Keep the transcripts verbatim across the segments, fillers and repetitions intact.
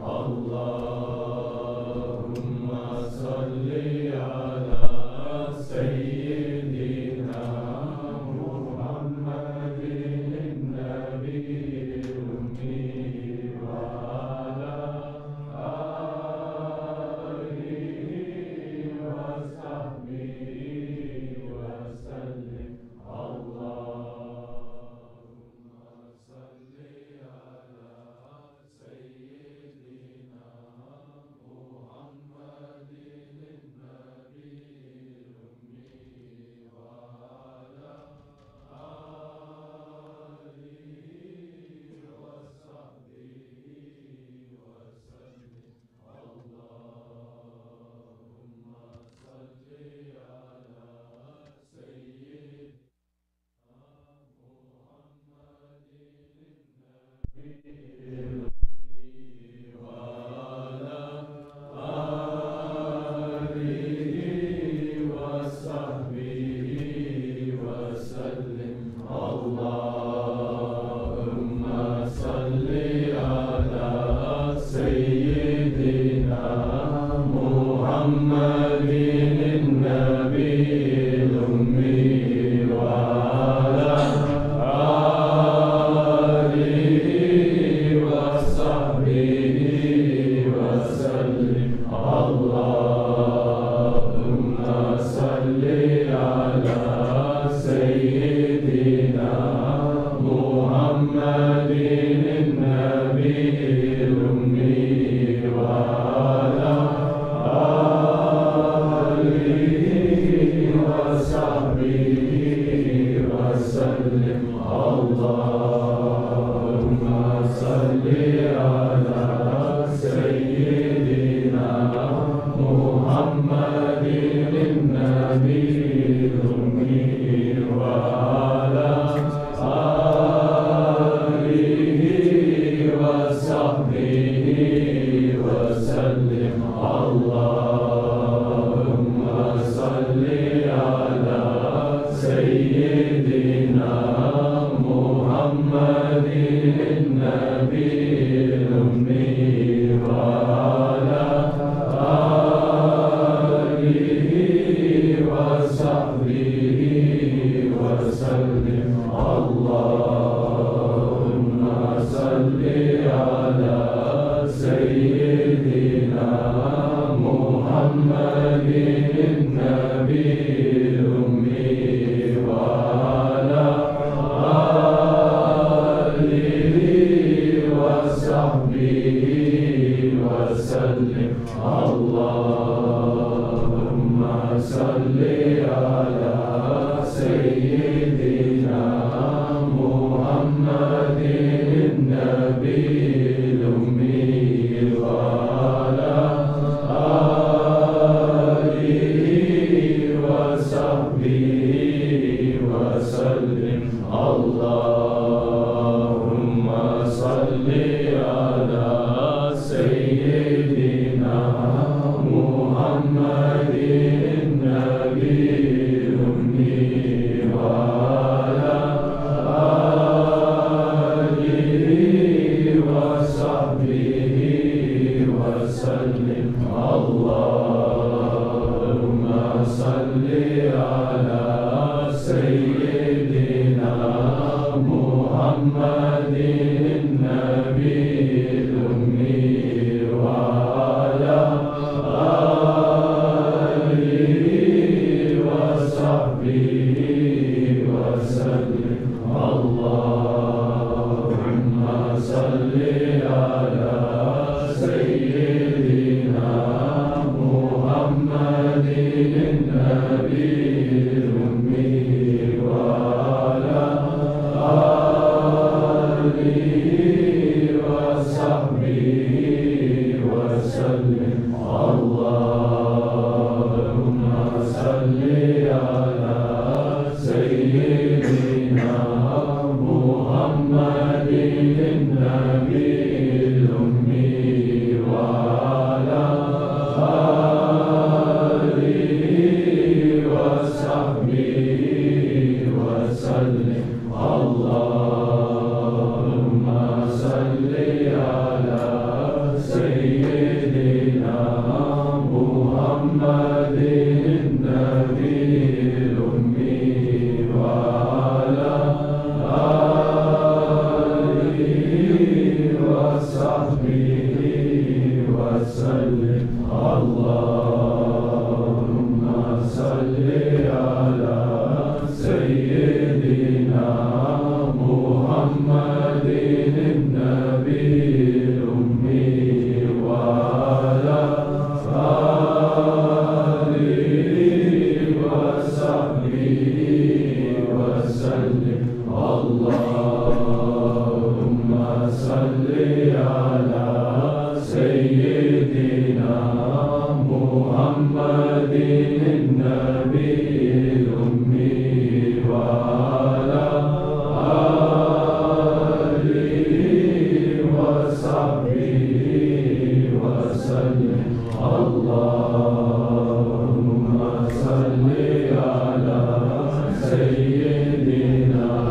Allahumma salli ala Sayyidina Muhammadin Nabiyil Ummi wa ala alihi wa sahbihi wa sallim. Allahumma salli ala وسلم اللهم صل على سيدنا محمد النبي الأمي وعلى آله وصحبه وسلم اللهم صل على سيدنا محمد النبي الأمي وعلى آله وصحبه وسلم اللهم صل على سيدنا محمد النبي الأمي وعلى آله وصحبه وسلم اللهم صل على سيدنا محمد النبي الأمي وعلى آله وصحبه وسلم اللهم صل على سيدنا محمد النبي الأمي وعلى آله وصحبه وسلم اللهم صل على سيدنا محمد النبي الأمي وعلى آله وصحبه وسلم اللهم صل على سيدنا محمد النبي الأمي وعلى آله وصحبه وسلم اللهم صل على سيدنا محمد النبي الأمي وعلى آله وصحبه وسلم اللهم صل على سيدنا محمد النبي الأمي وعلى آله وصحبه وسلم اللهم صل على سيدنا محمد النبي الأمي وعلى آله وصحبه وسلم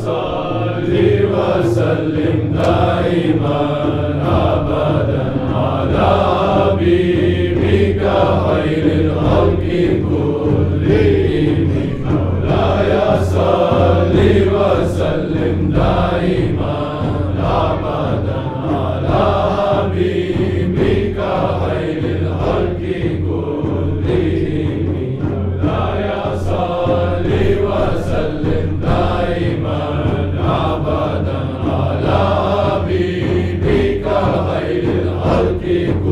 مولاي صل وسلم دائما أبدا على حبيبك خير الخلق كلهم صل وسلم دائما أبدا على حبيبك خير الخلق كلهم مولاي صل وسلم دائما أبدا على حبيبك خير الخلق كلهم Thank you.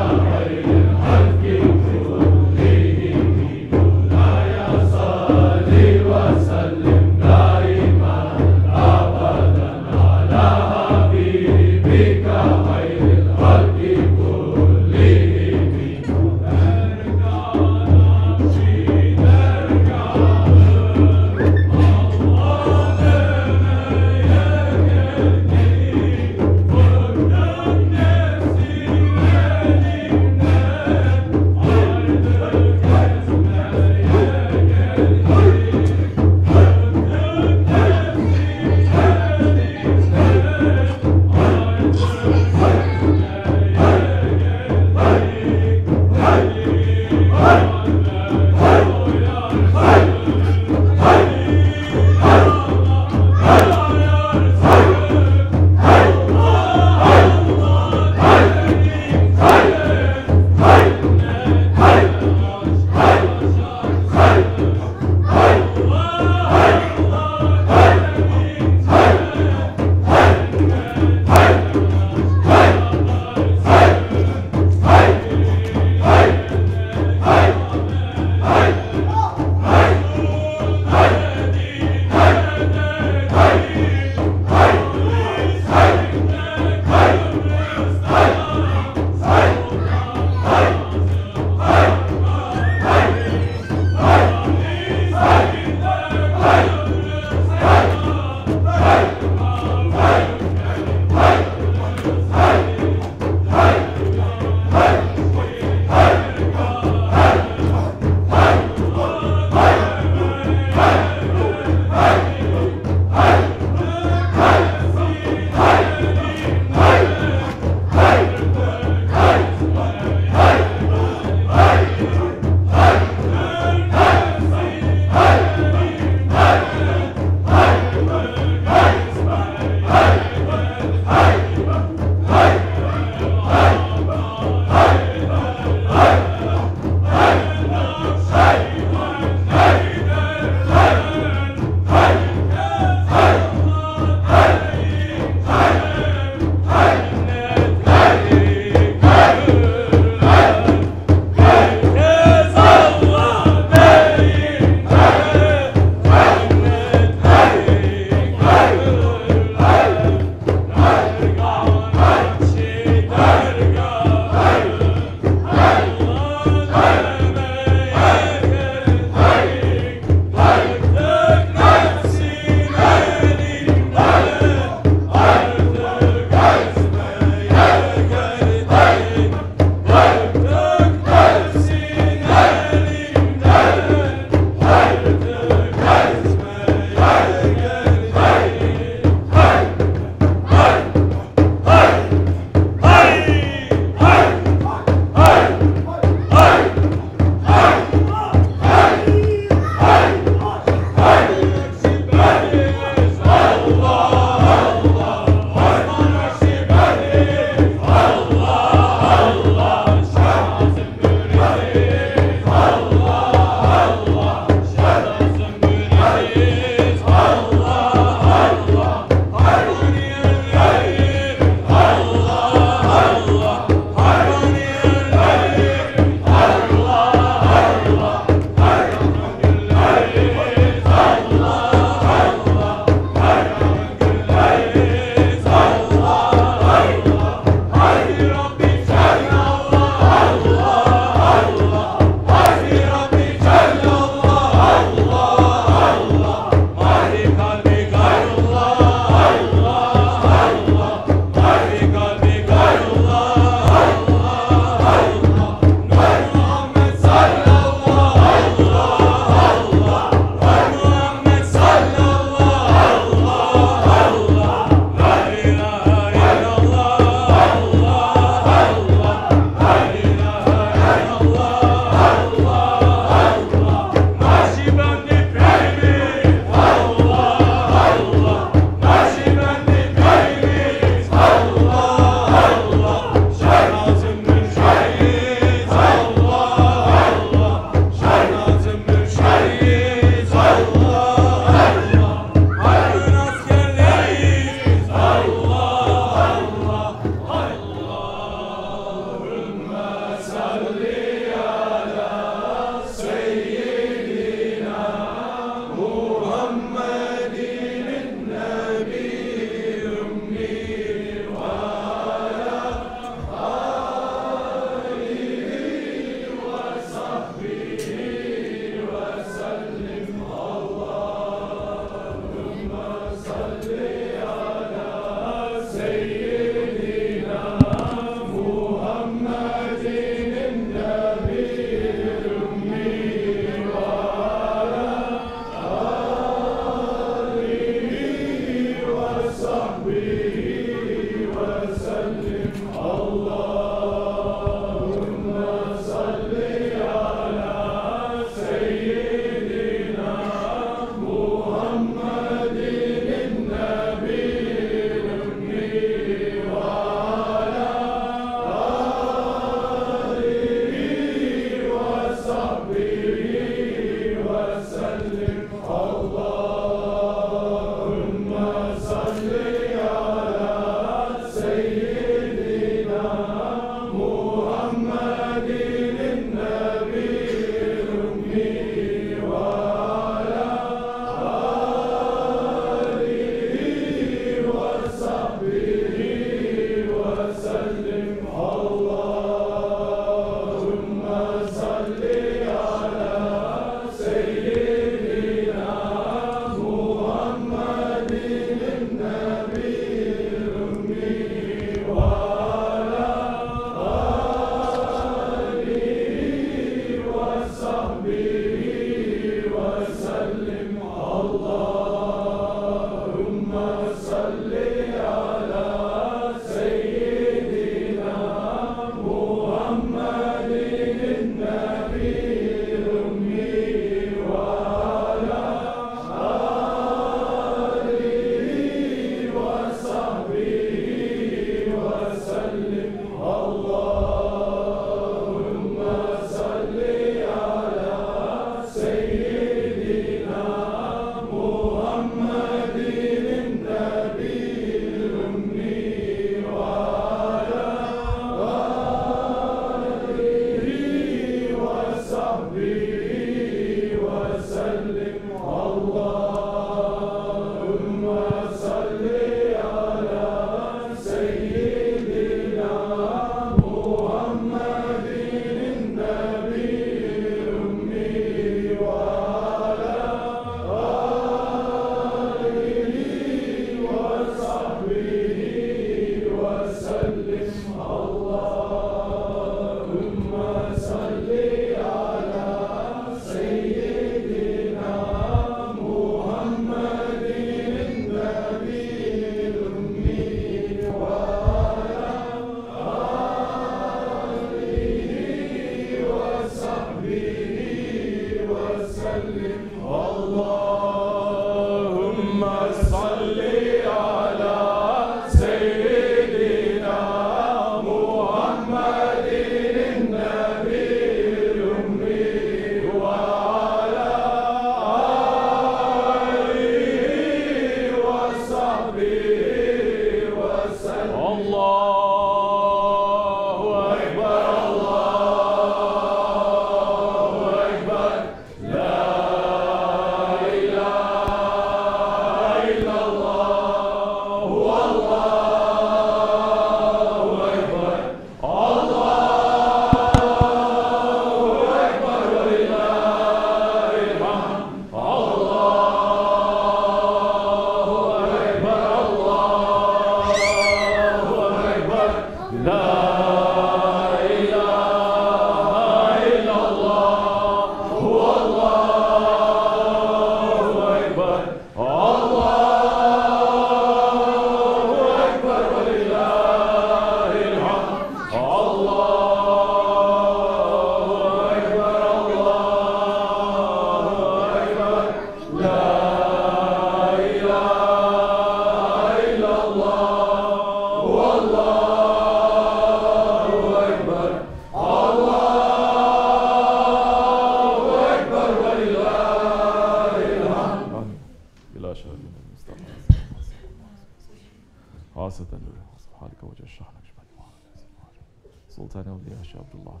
سلطان أولياء شيخ عبد الله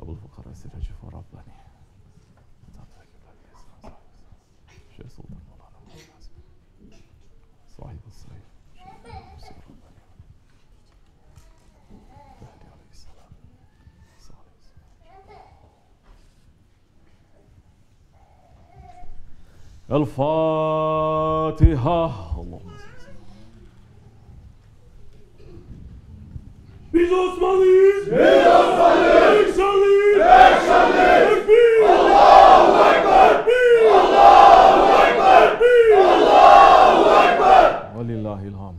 أبو الفقراء سر جفار رباني شيخ سلطان مولانا صاحب الصيف شيخ رباني مهدي عليه السلام صالح الفاتحة. اللهم Biz Osmanlıyız. Biz Osmanlıyız. Ekşanlıyız. Ekşanlıyız. Biz. Allahu Akbar. Biz. Allahu Akbar. Biz. Allahu Akbar. Ve lillahil hamd.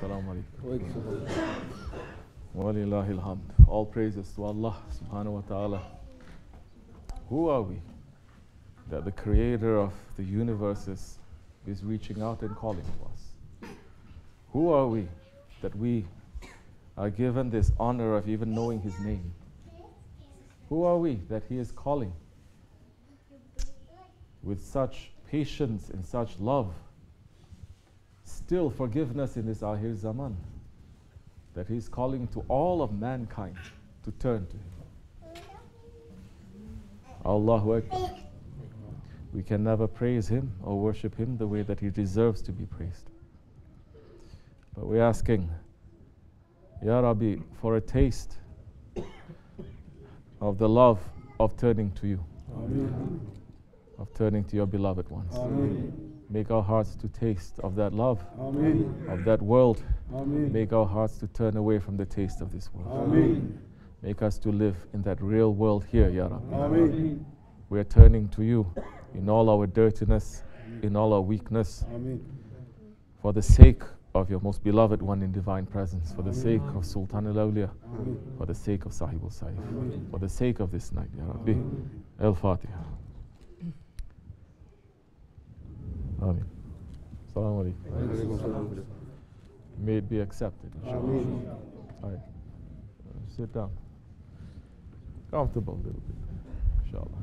Selamun aleyküm. Ve lillahil hamd. All praises to Allah Subhanahu wa Taala. Who are we that the Creator of the universes is reaching out and calling to us? Who are we that we are given this honor of even knowing his name? Who are we that he is calling with such patience and such love? Still forgiveness in this Ahir Zaman, that he is calling to all of mankind to turn to him. Allahu Akbar. We can never praise him or worship him the way that he deserves to be praised. But we're asking, Ya Rabbi, for a taste of the love of turning to you. Amen. Of turning to your beloved ones. Amen. Make our hearts to taste of that love. Amen. Of that world. Amen. Make our hearts to turn away from the taste of this world. Amen. Make us to live in that real world here, Ya Rabbi. Amen. We are turning to you in all our dirtiness, in all our weakness. Amen. For the sake of your most beloved one in divine presence, for the sake of Sultanul Awliya, for the sake of Sahibul Saif, for the sake of this night, Ya Rabbi. El Fatiha. Amen. Asalaamu Alaikum. May it be accepted, inshallah. All right. Sit down. Comfortable a little bit, inshallah.